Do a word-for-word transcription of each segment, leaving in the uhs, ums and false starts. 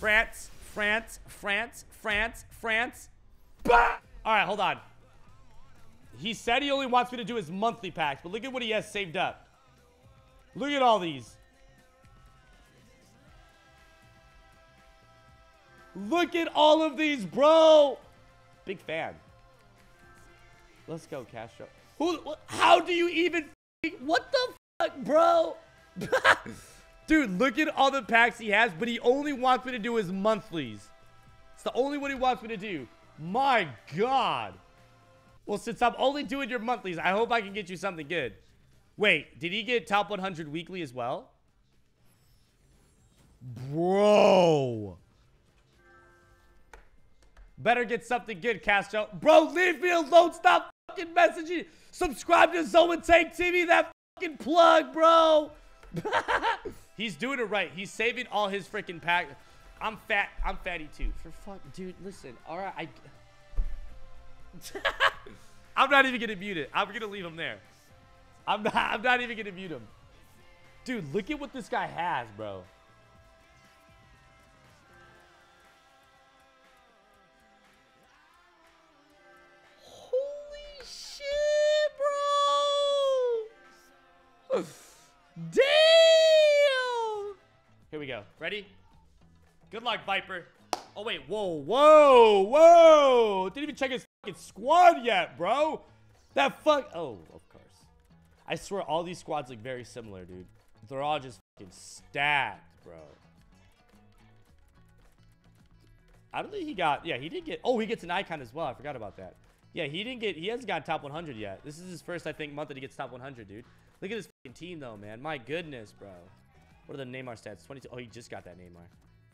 France, France, France, France, France. Bah! All right, hold on. He said he only wants me to do his monthly packs, but look at what he has saved up. Look at all these. Look at all of these, bro. Big fan. Let's go, Castro. Who? How do you even? What the fuck, bro? Dude, look at all the packs he has, but he only wants me to do his monthlies. It's the only one he wants me to do. My God. Well, since I'm only doing your monthlies, I hope I can get you something good. Wait, did he get top one hundred weekly as well? Bro. Better get something good, Castro. Bro, leave me alone. Stop fucking messaging. Subscribe to Zoan Tank T V, that fucking plug, bro. He's doing it right. He's saving all his freaking pack. I'm fat. I'm fatty too. For fuck, dude, listen. All right, I... I'm not even going to mute it. I'm going to leave him there. I'm not, I'm not even going to mute him. Dude, look at what this guy has, bro. Damn! Here we go. Ready? Good luck, Viper. Oh, wait. Whoa, whoa, whoa. Didn't even check his fucking squad yet, bro. That fuck. Oh, of course. I swear all these squads look very similar, dude. They're all just fucking stacked, bro. I don't think he got. Yeah, he did get. Oh, he gets an icon as well. I forgot about that. Yeah, he didn't get. He hasn't got top one hundred yet. This is his first, I think, month that he gets top one hundred, dude. Look at this fucking team, though, man. My goodness, bro. What are the Neymar stats? twenty-two. Oh, he just got that Neymar.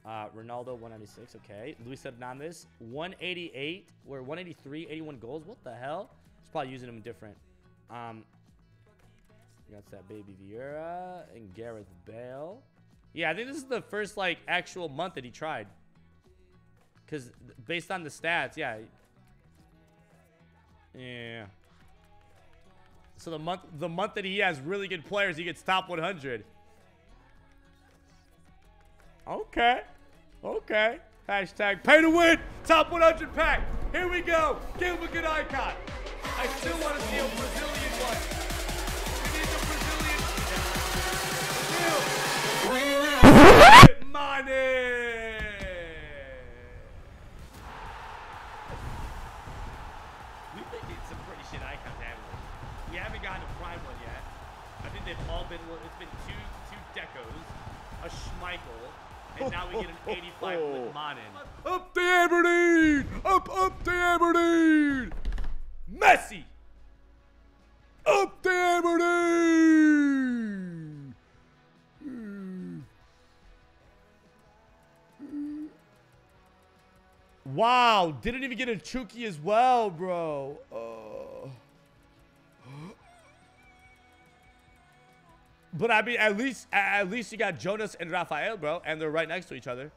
Uh, Ronaldo, one ninety-six. Okay. Luis Hernandez, one eighty-eight. We're one eighty-three, eighty-one goals. What the hell? He's probably using them different. Um, that's that baby Vieira and Gareth Bale. Yeah, I think this is the first, like, actual month that he tried. Because based on the stats, yeah. Yeah. So the month the month that he has really good players, he gets top one hundred. Okay. Okay. Hashtag pay to win. Top one hundred pack. Here we go. Give him a good icon. I still want to see a Brazilian one. We need the Brazilian one. Money. We've been getting some pretty shit icons, haven't we? We haven't gotten a prime one yet. I think they've all been, it's been two two Decos, a Schmeichel, and now we get an eighty-five with Ramon. Up the Aberdeen! Up, up the Aberdeen! Messi! Up the Aberdeen! Wow, didn't even get a Chucky as well, bro. Oh. But I mean, at least at least you got Jonas and Raphael, bro, and they're right next to each other.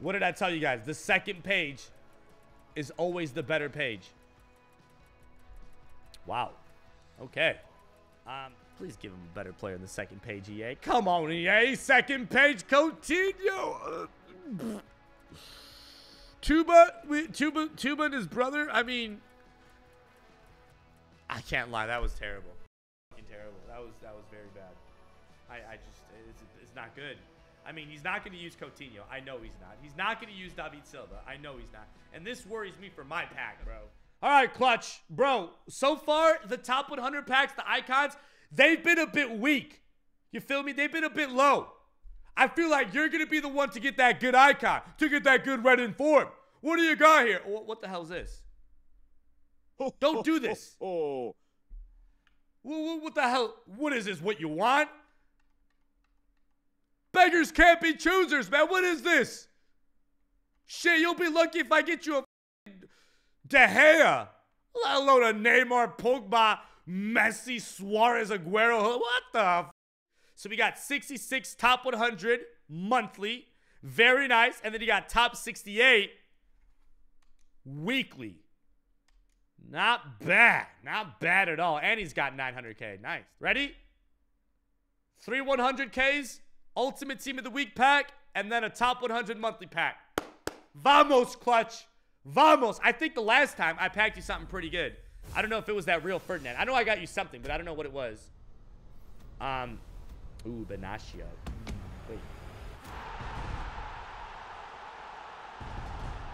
What did I tell you guys? The second page is always the better page. Wow. Okay. Um, please give him a better player on the second page, E A. Come on, E A. Second page, Coutinho. Uh, Tuba, Tuba, Tuba, and his brother. I mean, I can't lie. That was terrible. Terrible. That was that was very bad. I, I just it's, it's not good. I mean, he's not going to use Coutinho. I know he's not. He's not going to use David Silva. I know he's not. And this worries me for my pack, bro. All right, Clutch, bro. So far, the top one hundred packs, the icons, they've been a bit weak. You feel me? They've been a bit low. I feel like you're going to be the one to get that good icon, to get that good red in form. What do you got here? What the hell is this? Don't do this. Oh. What the hell? What is this? What you want? Beggars can't be choosers, man. What is this? Shit, you'll be lucky if I get you a De Gea, let alone a Neymar, Pogba, Messi, Suarez, Aguero. What the f? So we got sixty-six top one hundred monthly. Very nice. And then you got top sixty-eight weekly. Not bad. Not bad at all. And he's got nine hundred K. Nice. Ready? Three one hundred Ks. Ultimate Team of the Week pack, and then a Top one hundred monthly pack. Vamos, clutch. Vamos. I think the last time I packed you something pretty good. I don't know if it was that real Ferdinand. I know I got you something, but I don't know what it was. Um, ooh, Banachio. Wait.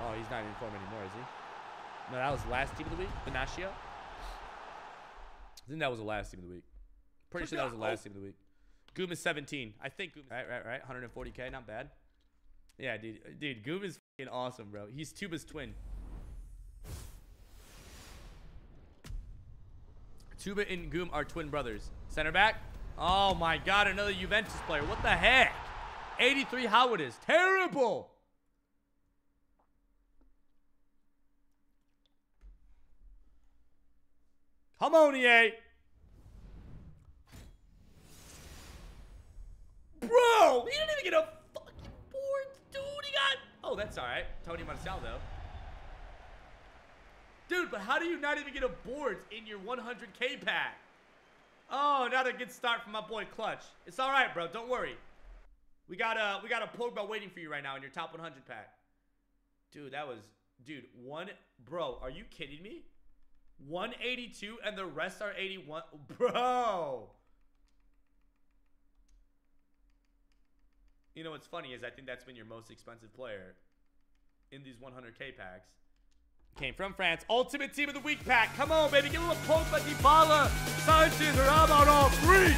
Oh, he's not in form anymore, is he? No, that was the last Team of the Week, Banachio. I think that was the last Team of the Week. Pretty sure that was the last Team of the Week. Goom is seventeen. I think Goom is right, right, right. one forty K, not bad. Yeah, dude. Dude, Goom is fucking awesome, bro. He's Tuba's twin. Tuba and Goom are twin brothers. Center back. Oh, my God. Another Juventus player. What the heck? eighty-three Howard is terrible. Come on, E A. Bro, he didn't even get a fucking board, dude. He got... Oh, that's all right. Tony Marcello, though. Dude, but how do you not even get a board in your one hundred K pack? Oh, not a good start for my boy Clutch. It's all right, bro. Don't worry. We got a, we got a Pogba waiting for you right now in your top one hundred pack. Dude, that was... Dude, one... Bro, are you kidding me? one eighty-two and the rest are eighty-one. Bro. You know what's funny is I think that's been your most expensive player in these one hundred K packs. Came from France. Ultimate Team of the Week pack. Come on, baby. Give him a poke by Dybala, Sanchez, or Ramon all three.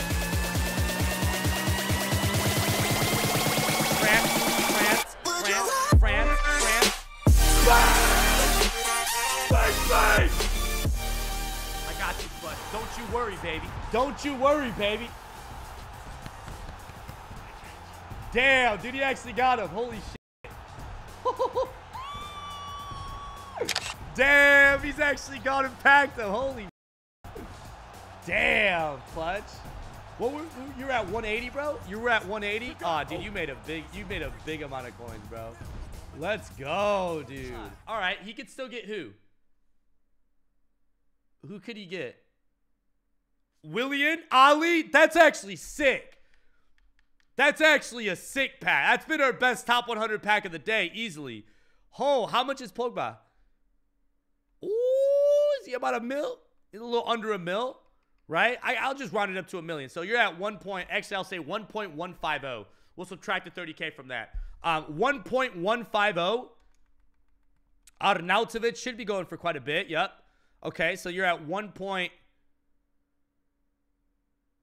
France, France, France, France, France. Bang! Bang, bang! But don't you worry, baby. Don't you worry, baby. Damn, dude, he actually got him. Holy shit. Damn, he's actually got him packed up. Holy shit. Damn, Clutch. What were you were at one eighty, bro? You were at one eighty? Aw, oh, dude, you made a big you made a big amount of coins, bro. Let's go, dude. All right, he could still get who? Who could he get? Willian, Ali, that's actually sick. That's actually a sick pack. That's been our best top one hundred pack of the day, easily. Oh, how much is Pogba? Ooh, is he about a mil? He's a little under a mil, right? I, I'll just round it up to a million. So you're at one point, actually I'll say one point one five zero. We'll subtract the thirty K from that. Um, one point one five zero. Arnautovic should be going for quite a bit, yep. Okay, so you're at one point...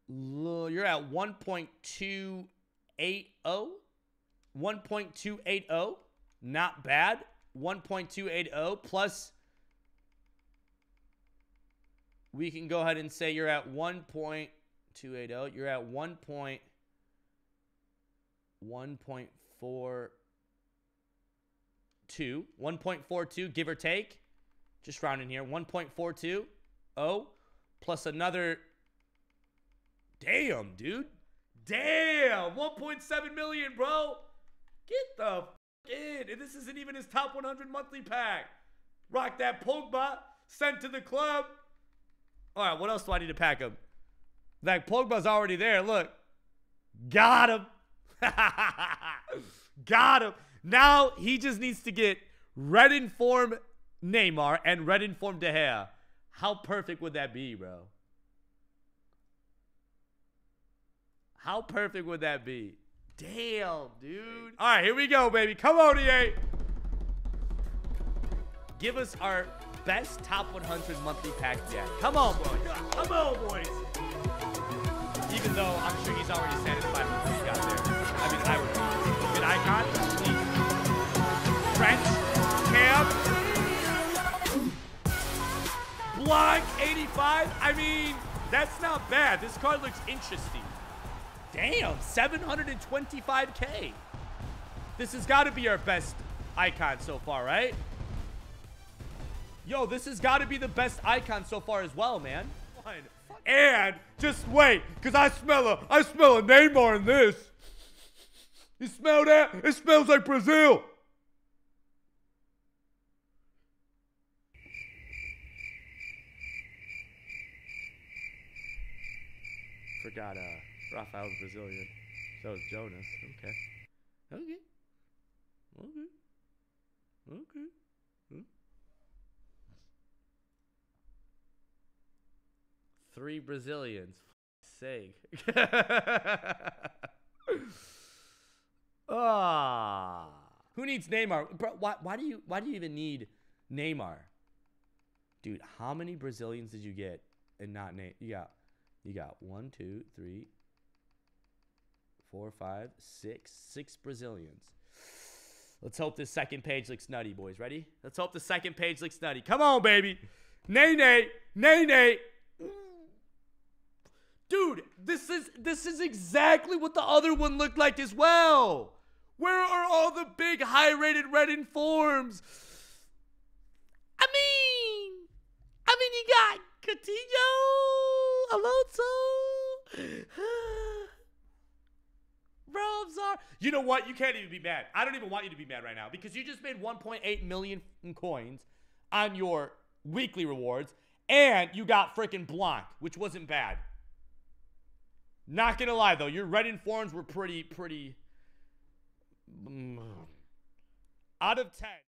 You're at one point two eight zero. one point two eight zero. Not bad. one point two eight zero plus... We can go ahead and say you're at one point two eight zero. You're at one point one four two. one point four two, give or take. Just rounding here. one point four two. Oh. Plus another. Damn, dude. Damn. one point seven million, bro. Get the f in. And this isn't even his top one hundred monthly pack. Rock that Pogba. Sent to the club. All right. What else do I need to pack him? That Pogba's already there. Look. Got him. Got him. Now he just needs to get red in form. Neymar and red informed De Gea. How perfect would that be, bro? How perfect would that be? Damn, dude. All right, here we go, baby. Come on, E A. Give us our best top one hundred monthly pack yet. Come on, boys. Come on, boys. Even though I'm sure he's already satisfied with what he got there. I mean, I would. Good icon. French. Cam. Block eighty-five. I mean, that's not bad. This card looks interesting. Damn, seven hundred twenty-five K. This has got to be our best icon so far, right? Yo, this has got to be the best icon so far as well, man. And just wait, because I smell a, I smell a Neymar in this. You smell that? It smells like Brazil. Forgot uh, Raphael's Brazilian. So it's Jonas. Okay. Okay. Okay. Okay. Hmm? Three Brazilians. For sake. Ah. Who needs Neymar? Bro, why, why do you why do you even need Neymar? Dude, how many Brazilians did you get and not Neymar? You got you got one, two, three, four, five, six, six Brazilians. Let's hope this second page looks nutty, boys. Ready? Let's hope the second page looks nutty. Come on, baby. Nay, nay, nay, nay. Dude, this is this is exactly what the other one looked like as well. Where are all the big high-rated red informs? I mean, I mean, you got Coutinho, Alonso. Bro, I'm sorry. You know what? You can't even be mad. I don't even want you to be mad right now because you just made one point eight million coins on your weekly rewards, and you got freaking Blanc, which wasn't bad. Not gonna lie though, your red informs were pretty, pretty. Out of ten.